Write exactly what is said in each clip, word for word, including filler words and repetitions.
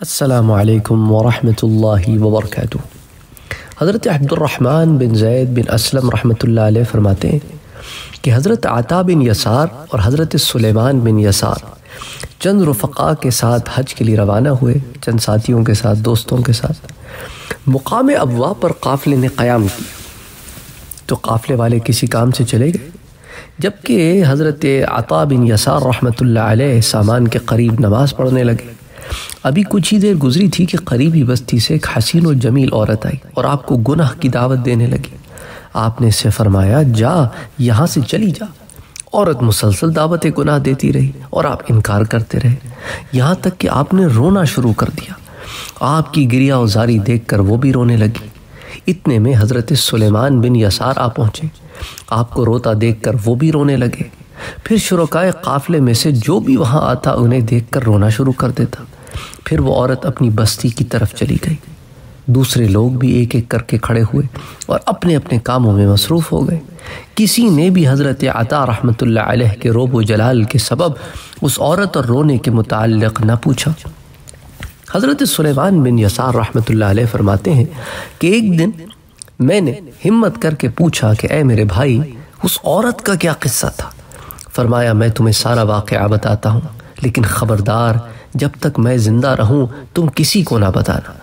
अस्सलामु अलैकुम वरहमतुल्लाहि वबरकातुह। हज़रत अब्दुल रहमान बिन जैद बिन असलम रहमतुल्लाह अलैह फरमाते हैं कि हज़रत आता बिन यसार और हज़रत सुलेमान बिन यसार चंद रफ़क़ा के साथ हज के लिए रवाना हुए, चंद साथियों के साथ, दोस्तों के साथ। मुकाम अब्वा पर काफ़िले ने क़याम किया तो काफ़िले वाले किसी काम से चले गए, जबकि हज़रत आता बिन यसार रहमतुल्लाह अलैह सामान के करीब नमाज़ पढ़ने लगे। अभी कुछ ही देर गुजरी थी कि करीबी बस्ती से एक हसीन और जमील औरत आई और आपको गुनाह की दावत देने लगी। आपने इससे फरमाया, जा यहाँ से चली जा। औरत मुसलसल दावत गुनाह देती रही और आप इनकार करते रहे, यहाँ तक कि आपने रोना शुरू कर दिया। आपकी गिरिया उजारी देखकर वो भी रोने लगी। इतने में हज़रत सुलेमान बिन यसार आ पहुँचे, आपको रोता देखकर वो भी रोने लगे। फिर शुरकाए काफ़िले में से जो भी वहाँ आता उन्हें देखकर रोना शुरू कर देता। फिर वो औरत अपनी बस्ती की तरफ चली गई। दूसरे लोग भी एक एक करके खड़े हुए और अपने अपने कामों में मसरूफ़ हो गए। किसी ने भी हज़रत आता रहमतुल्लाह अलैह के रोब व जलाल के सबब उस औरत और रोने के मुताल्लिक़ न पूछा। हज़रत सुलेमान बिन यसार रहमतुल्लाह अलैह फरमाते हैं कि एक दिन मैंने हिम्मत करके पूछा कि ऐ मेरे भाई, उस औरत का क्या किस्सा था? फरमाया, मैं तुम्हें सारा वाक़या बताता हूँ, लेकिन ख़बरदार, जब तक मैं ज़िंदा रहूँ तुम किसी को ना बताना।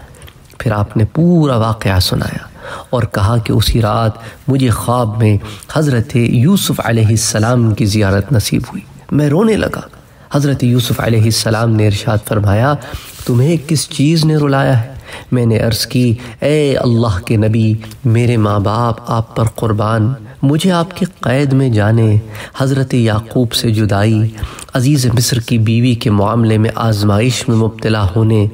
फिर आपने पूरा वाक़या सुनाया और कहा कि उसी रात मुझे ख्वाब में हज़रत यूसुफ़ अलैहिस्सलाम की ज़ियारत नसीब हुई। मैं रोने लगा। हज़रत यूसुफ़ अलैहिस्सलाम ने इरशाद फरमाया, तुम्हें किस चीज़ ने रुलाया है? मैंने अर्ज़ की, ए अल्लाह के नबी, मेरे माँ बाप आप पर क़ुरबान, मुझे आपके क़ैद में जाने, हज़रत याकूब से जुदाई, अज़ीज़ मिस्र की बीवी के मामले में आजमाइश में मुब्तला होने,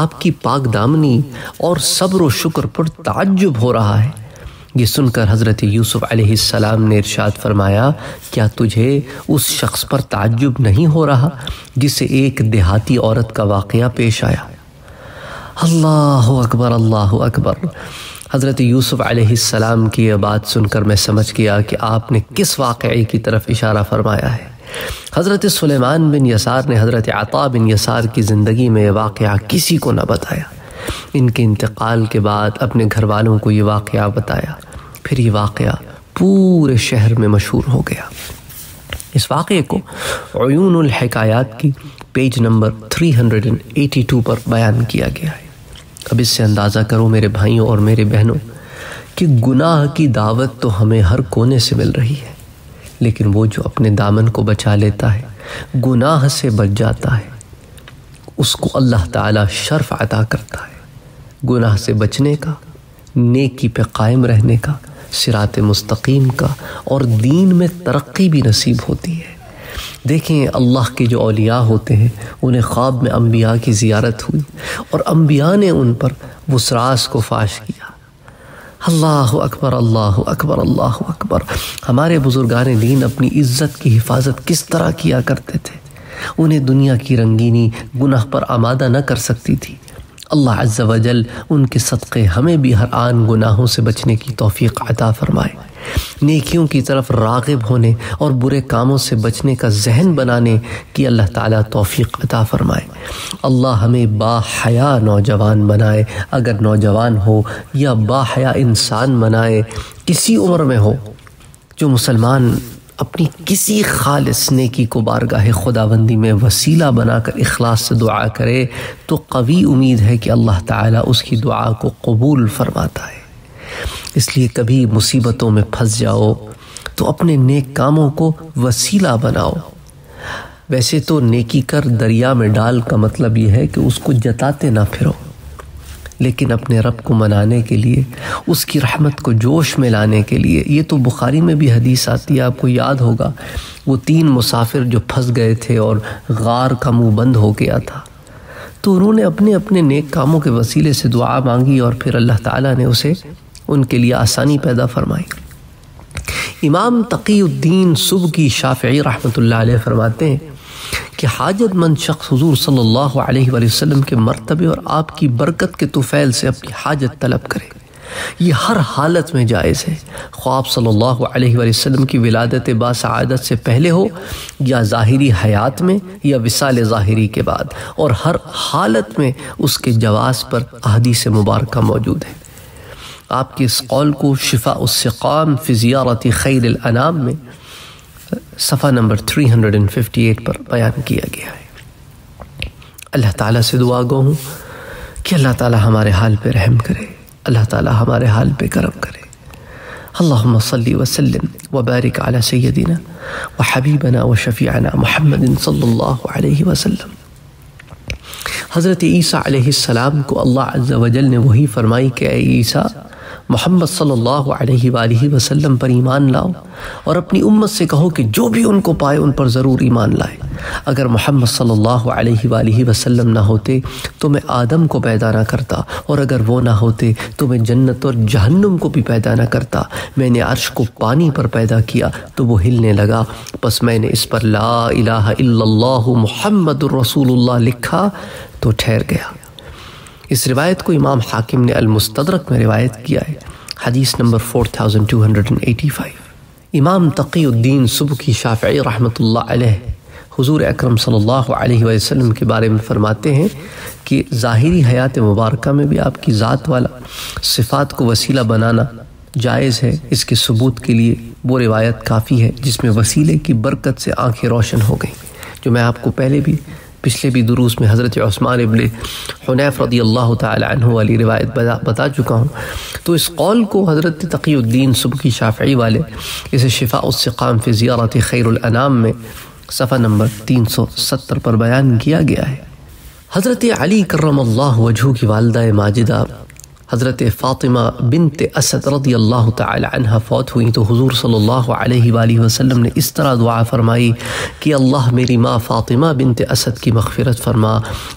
आपकी पाक दामनी और सब्र व शुक्र पर ताज्जुब हो रहा है। ये सुनकर हज़रत यूसुफ़ अलैहिस्सलाम ने इरशाद फरमाया, क्या तुझे उस शख्स पर ताज्जुब नहीं हो रहा जिसे एक देहाती औरत का वाक़या पेश आया? अल्लाह अकबर, अल्लाह अकबर। हज़रत यूसुफ़ अलैहिस्सलाम की यह बात सुनकर मैं समझ गया कि आपने किस वाक़ये की तरफ इशारा फरमाया है। हज़रत सुलेमान बिन यसार ने हज़रत आता बिन यसार की ज़िंदगी में यह वाक़या किसी को न बताया। इनके इंतकाल के बाद अपने घर वालों को ये वाक़या बताया। फिर ये वाक़या पूरे शहर में मशहूर हो गया। इस वाक़ये को उयूनुल हिकायत की पेज नंबर तीन सौ बयासी पर बयान किया गया है। अब इससे अंदाज़ा करो मेरे भाइयों और मेरे बहनों कि गुनाह की दावत तो हमें हर कोने से मिल रही है, लेकिन वो जो अपने दामन को बचा लेता है, गुनाह से बच जाता है, उसको अल्लाह ताला शर्फ अता करता है। गुनाह से बचने का, नेकी पे कायम रहने का, सिरात मुस्तकीम का और दीन में तरक्की भी नसीब होती है। देखें, अल्लाह के जो औलिया होते हैं उन्हें ख्वाब में अम्बिया की ज़ियारत हुई और अम्बिया ने उन पर उस राज को फाश किया। अल्लाह अकबर, अल्लाह अकबर, अल्लाह अकबर। हमारे बुज़ुर्गाने दीन अपनी इज़्ज़त की हिफाजत किस तरह किया करते थे। उन्हें दुनिया की रंगीनी गुनाह पर आमादा न कर सकती थी। अल्लाह अज़्ज़ा वजल उनके सदक़े हमें भी हर आन गुनाहों से बचने की तौफ़ीक़ अता फ़रमाए। नेकियों की तरफ राग़िब होने और बुरे कामों से बचने का जहन बनाने की अल्लाह ताला तौफ़ीक़ अता फ़रमाए। अल्लाह हमें बाहया नौजवान बनाए, अगर नौजवान हो, या बाहया इंसान बनाए, किसी उम्र में हो, जो मुसलमान अपनी किसी खालिस नेकी को बारगाहे खुदाबंदी में वसीला बनाकर इखलास से दुआ करे तो कवी उम्मीद है कि अल्लाह ताला उसकी दुआ को कबूल फरमाता है। इसलिए कभी मुसीबतों में फंस जाओ तो अपने नेक कामों को वसीला बनाओ। वैसे तो नेकी कर दरिया में डाल का मतलब यह है कि उसको जताते ना फिरो, लेकिन अपने रब को मनाने के लिए, उसकी रहमत को जोश में लाने के लिए। ये तो बुखारी में भी हदीस आती है, आपको याद होगा, वो तीन मुसाफिर जो फंस गए थे और गार का मुँह बंद हो गया था, तो उन्होंने अपने अपने नेक कामों के वसीले से दुआ मांगी और फिर अल्लाह ताला ने उसे उनके लिए आसानी पैदा फरमाई। इमाम तकी उद्दीन सुबकी शाफ़िई रहमतुल्लाह अलैह फरमाते हैं कि हाजतमंद शख्स हुजूर सल्लल्लाहु अलैहि वसल्लम के मर्तबे और आपकी बरकत के तुफ़ैल से अपनी हाजत तलब करे, ये हर हालत में जायज़ है, ख्वाब सल्लल्लाहु अलैहि वसल्लम की विलादत बासआदत से पहले हो या ज़ाहिरी हयात में या विसाल ज़ाहिरी के बाद, और हर हालत में उसके जवाज़ पर अहदीस मुबारक मौजूद है। आपके इस कौल को शिफ़ा उस्सक़ाम फ़ी ज़ियारत ख़ैरिल अनाम में सफ़ा नंबर तीन सौ अट्ठावन पर बयान किया गया है। अल्लाह ताला से दुआ गो हूँ कि अल्लाह ताला हमारे हाल पे रहम करे, अल्लाह ताला हमारे हाल पे करम करे। अल्लाहुम्मा सल्ली व सल्लिम व बारिक अला सय्यदिना व हबीबना व शफीअना मुहम्मदिन सल्लल्लाहु अलैहि वसल्लम। हज़रत ईसा अलैहिस्सलाम को अल्लाह अज़्ज़ा व जल ने वही फरमाई कि ऐ ईसा, मोहम्मद सल्लल्लाहु अलैहि वालिहि वसल्लम पर ईमान लाओ और अपनी उम्मत से कहो कि जो भी उनको पाए उन पर ज़रूर ईमान लाए। अगर मोहम्मद सल्लल्लाहु अलैहि वालिहि वसल्लम ना होते तो मैं आदम को पैदा ना करता, और अगर वो ना होते तो मैं जन्नत और जहन्नुम को भी पैदा ना करता। मैंने अर्श को पानी पर पैदा किया तो वो हिलने लगा, बस मैंने इस पर ला इलाहा इल्लल्लाहु मुहम्मदुर रसूलुल्लाह लिखा तो ठहर गया। इस रिवायत को इमाम हाकिम ने अल-मुस्तदरक में रिवायत किया है, हदीस नंबर four thousand two hundred eighty five. इमाम तकी उद्दीन सुबकी शाफ़ई रहमतुल्लाह अलैह हुज़ूर अकरम सल्लल्लाहु अलैहि वसल्लम के बारे में फ़रमाते हैं कि ज़ाहिरी हयात मुबारक में भी आपकी ज़ात वाला सिफ़ात को वसीला बनाना जायज़ है। इसके सबूत के लिए वो रिवायत काफ़ी है जिसमें वसीले की बरकत से आँखें रोशन हो गई, जो मैं आपको पहले भी पिछले भी दुरूस में हज़रत उस्मान इब्ने हुनैफ़ रदियल्लाहु ताला अन्हु वाली रिवायत बता बता चुका हूँ। तो इस कौल को हज़रत तकी उद्दीन सुबकी शाफ़ई वाले इसे शिफ़ा उस्सक़ाम फ़ी ज़ियारत ख़ैरुल अनाम में सफ़ा नंबर तीन सौ सत्तर पर बयान किया गया है। हज़रत अली करमल्लाहु वजहू की वालदा माजिदा हज़रत फ़ातिमा बिन्त असद रदियल्लाहु ताला अन्हा फ़ौत हुई तो हुज़ूर सल्लल्लाहु अलैहि वालिहि वसल्लम ने इस तरह दुआ फ़रमाई कि अल्लाह मेरी माँ फ़ातिमा बिन्त असद की मग़फ़िरत फ़रमा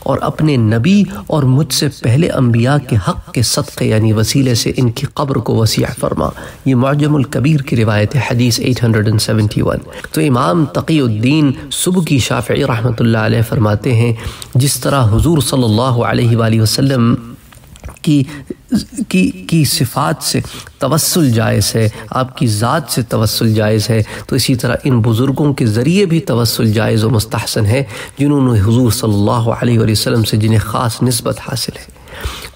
और अपने नबी और मुझसे पहले अम्बिया के हक़ के सदक़े यानी वसीले से इनकी क़ब्र को वसीअ फ़रमा। ये मोजम उल कबीर की रिवायत है, हदीस एट हंड्रेड सेवेंटी वन। तो इमाम तक़ीउद्दीन सुबकी शाफ़ई रहमतुल्लाह अलैह फ़रमाते हैं, जिस तरह हुज़ूर सल्लल्लाहु अलैहि वालिहि वसल्लम की की की सिफ़ात से तवस्सुल जायज़ है, आपकी ज़ात से तवस्सुल जायज़ है, तो इसी तरह इन बुज़ुर्गों के ज़रिए भी तवस्सुल जायज़ और मुस्तहसन है जिन्होंने हुज़ूर सल्लल्लाहु अलैहि वसल्लम से जिन्हें ख़ास निस्बत हासिल है।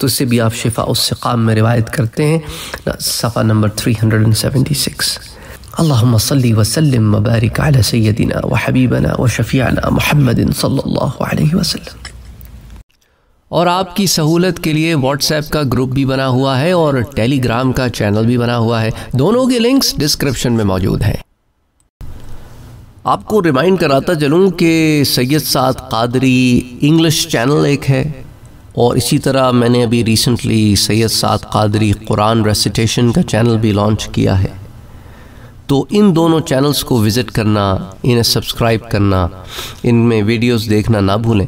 तो इससे भी आप शिफ़ा उस्सक़ाम में रिवायत करते हैं, सफ़ा नंबर तीन सौ छिहत्तर। अल्लाहुम्मा सल्ली व सल्लिम व बारिक अला सय्यदिना व हबीबना व शफीअना मुहम्मदिन सल्लल्लाहु अलैहि वसल्लम। और आपकी सहूलत के लिए व्हाट्सएप का ग्रुप भी बना हुआ है और टेलीग्राम का चैनल भी बना हुआ है, दोनों के लिंक्स डिस्क्रिप्शन में मौजूद हैं। आपको रिमाइंड कराता चलूँ कि सैयद साद कादरी इंग्लिश चैनल एक है, और इसी तरह मैंने अभी recently Syed Saad Qadri Quran recitation का चैनल भी लॉन्च किया है। तो इन दोनों चैनल्स को विज़िट करना, इन्हें सब्सक्राइब करना, इनमें वीडियोज़ देखना ना भूलें।